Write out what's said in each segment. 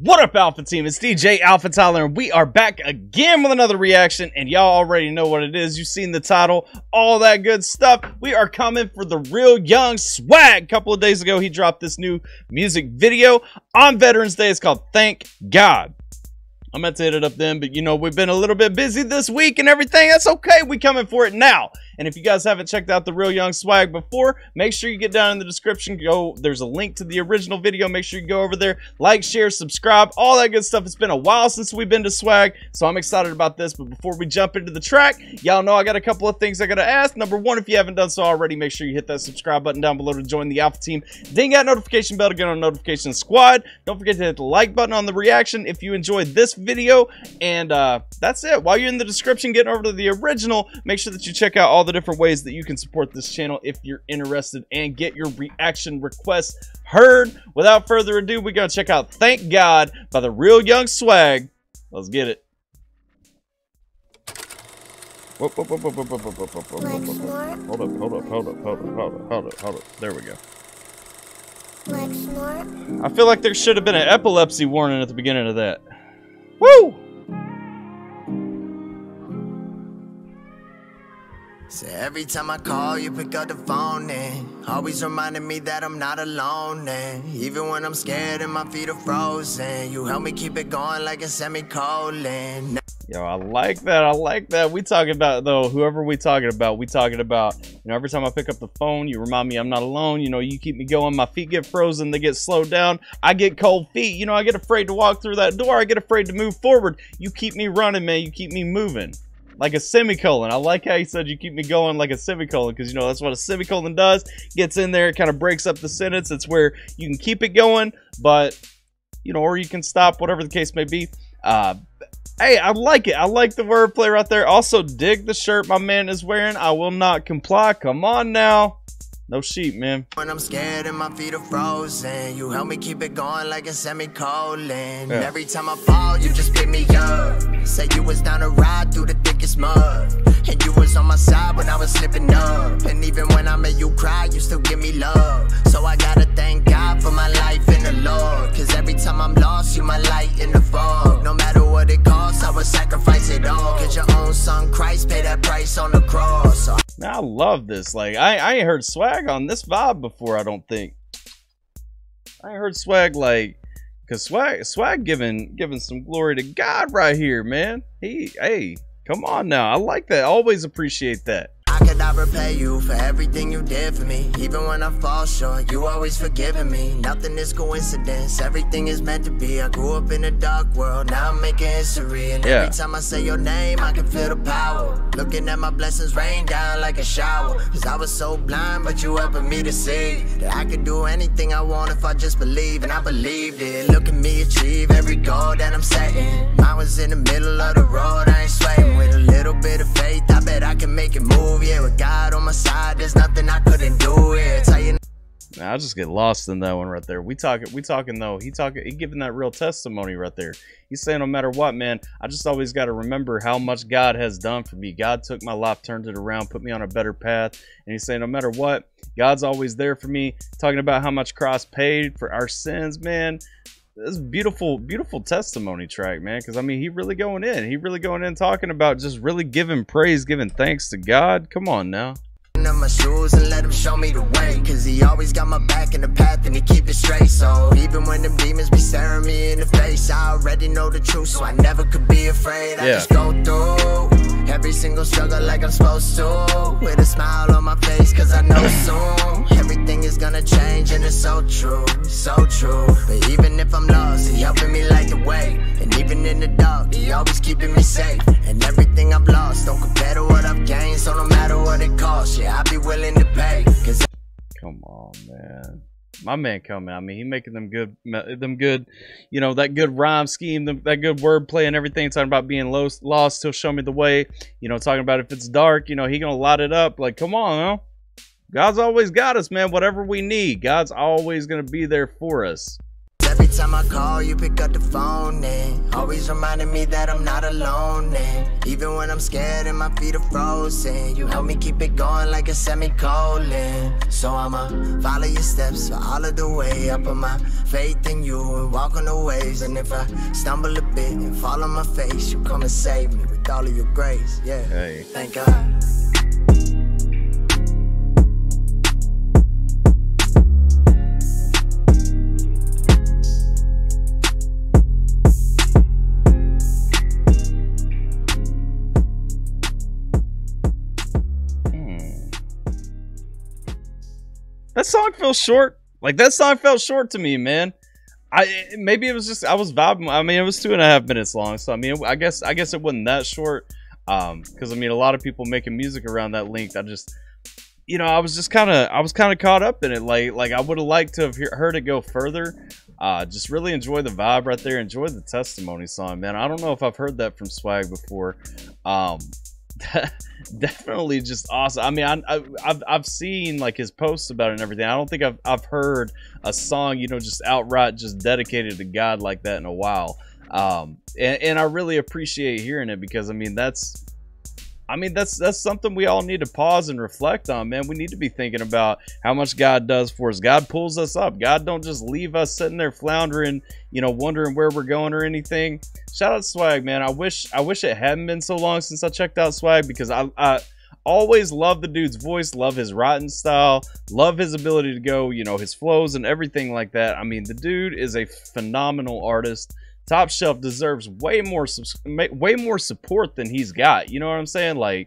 What up, Alpha Team? It's DJ Alpha Tyler, and we are back again with another reaction, and y'all already know what it is. You've seen the title, all that good stuff. We are coming for the Real Young Swagg. A couple of days ago, he dropped this new music video on Veterans Day. It's called Thank God. I meant to hit it up then, but you know, we've been a little bit busy this week and everything. That's okay. We coming for it now. And if you guys haven't checked out the Real Young Swagg before, make sure you get down in the description. Go, there's a link to the original video. Make sure you go over there, like, share, subscribe, all that good stuff. It's been a while since we've been to Swagg, so I'm excited about this. But before we jump into the track, y'all know I got a couple of things I gotta ask. Number one, if you haven't done so already, make sure you hit that subscribe button down below to join the Alpha Team. Ding that notification bell to get on the notification squad. Don't forget to hit the like button on the reaction if you enjoyed this video, and that's it. While you're in the description getting over to the original, make sure that you check out all the different ways that you can support this channel if you're interested and get your reaction requests heard. Without further ado, we're gonna check out Thank God by the Real Young Swagg. Let's get it. Hold up. There we go. I feel like there should have been an epilepsy warning at the beginning of that. Woo! So every time I call, you pick up the phone and always reminding me that I'm not alone. And even when I'm scared and my feet are frozen, you help me keep it going like a semicolon. Yo, I like that. I like that. We talking about, though, whoever we talking about, you know, every time I pick up the phone, you remind me I'm not alone. You know, you keep me going. My feet get frozen. They get slowed down. I get cold feet. You know, I get afraid to walk through that door. I get afraid to move forward. You keep me running, man. You keep me moving. Like a semicolon. I like how you said you keep me going like a semicolon, because, you know, that's what a semicolon does. Gets in there. It kind of breaks up the sentence. It's where you can keep it going, but, you know, or you can stop, whatever the case may be. Hey, I like it. I like the wordplay right there. Also, dig the shirt my man is wearing. I will not comply. Come on now. No sheep, man. When I'm scared and my feet are frozen, you help me keep it going like a semicolon. Yeah. Every time I fall, you just pick me up. Say you was down a ride through the thickest mud. And you was on my side when I was slipping up. And even when I made you cry, you still give me love. So I gotta thank God for my life in the Lord. Cause every time I'm lost, you my light in the fog. No matter what it costs, I would sacrifice it all. Get your own son, Christ, pay that price on the cross. I love this. Like, I ain't heard Swagg on this vibe before, I don't think. I ain't heard Swagg like, cause Swagg giving some glory to God right here, man. Hey, come on now. I like that. I always appreciate that. I repay you for everything you did for me. Even when I fall short, you always forgiving me. Nothing is coincidence, everything is meant to be. I grew up in a dark world, now I'm making history. And every time I say your name, I can feel the power. Looking at my blessings rain down like a shower. Cause I was so blind, but you helping me to see that I could do anything I want if I just believe. And I believed it. Look at me achieve every goal that I'm setting. I was in the middle of the road, I ain't sweating. With a little bit of faith, I bet I can make it move, yeah. With God on my side, there's nothing I couldn't do. It's how you know. I just get lost in that one right there. We talking though. He giving that real testimony right there. He's saying, no matter what, man, I just always got to remember how much God has done for me. God took my life, turned it around, put me on a better path. And he's saying, no matter what, God's always there for me. Talking about how much Christ paid for our sins, man. This beautiful, beautiful testimony track, man. Because, I mean, he really going in talking about just really giving praise, giving thanks to God. Come on now. My shoes and let him show me the way, cause he always got my back in the path and he keep it straight. So even when them demons be staring me in the face, I already know the truth, so I never could be afraid. I just go through every single struggle like I'm supposed to, with a smile on my face, cause I know soon everything is gonna change. And it's so true, so true. But even if I'm lost, he helping me light the way. And even in the dark, he always keeping me safe. And everything I've lost don't compare to what I've gained. So no matter what it costs, yeah, I'll be willing to pay. Cause come on, man. My man coming. I mean, he making them good, you know, that good rhyme scheme, that good wordplay and everything. Talking about being lost, he'll show me the way. You know, talking about if it's dark, you know, he gonna light it up. Like, come on, huh? God's always got us, man. Whatever we need, God's always gonna be there for us. Every time I call, you pick up the phone and always reminding me that I'm not alone. And even when I'm scared and my feet are frozen, you help me keep it going like a semicolon. So I'ma follow your steps for all of the way. I put my faith in you and walk on the waves. And if I stumble a bit and fall on my face, you come and save me with all of your grace. Yeah, hey. Thank God. That song feels short. Like, that song felt short to me, man. Maybe it was just I was vibing. I mean, it was 2.5 minutes long, so I mean, I guess it wasn't that short. Because I mean, a lot of people making music around that length. I just, you know, I was kind of caught up in it. Like I would have liked to have heard it go further. Just really enjoy the vibe right there. Enjoy the testimony song, man. I don't know if I've heard that from Swagg before. Definitely just awesome. I mean, I've seen like his posts about it and everything. I don't think I've heard a song, you know, just outright just dedicated to God like that in a while. And I really appreciate hearing it, because I mean, that's something we all need to pause and reflect on, man. We need to be thinking about how much God does for us. God pulls us up. God don't just leave us sitting there floundering, you know, wondering where we're going or anything. Shout out Swagg, man. I wish it hadn't been so long since I checked out Swagg, because I always love the dude's voice, love his rotten style, love his ability to go, you know, his flows and everything like that. I mean, the dude is a phenomenal artist. Top Shelf deserves way more support than he's got. You know what I'm saying? Like,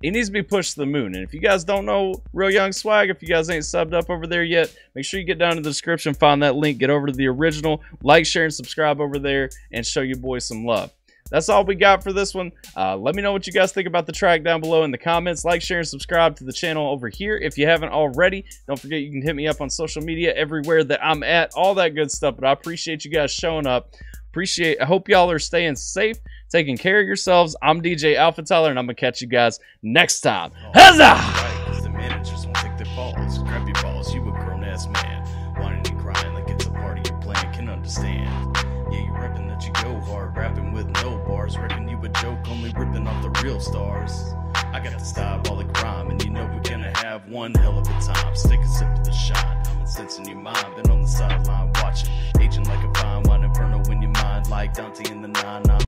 he needs to be pushed to the moon. And if you guys don't know Real Young Swagg, if you guys ain't subbed up over there yet, make sure you get down to the description, find that link, get over to the original, like, share, and subscribe over there, and show your boys some love. That's all we got for this one. Let me know what you guys think about the track down below in the comments. Like, share, and subscribe to the channel over here if you haven't already. Don't forget, you can hit me up on social media everywhere that I'm at, all that good stuff. But I appreciate you guys showing up. I hope y'all are staying safe, taking care of yourselves. I'm DJ Alpha Tyler, and I'm going to catch you guys next time. Huzzah! Right, because the managers won't take their balls. Grab your balls, you a grown-ass man. Whining and crying like it's a part of your plan, can understand. Yeah, you ripping that you go hard, rapping with no bars, ripping you a joke, only ripping off the real stars. I gotta stop all the crime, and you know we're gonna have one hell of a time. Stick a sip of the shot, I'm incensing your mind, been on the sideline watching, aging like a fine wine inferno in your mind, like Dante in the 9-9.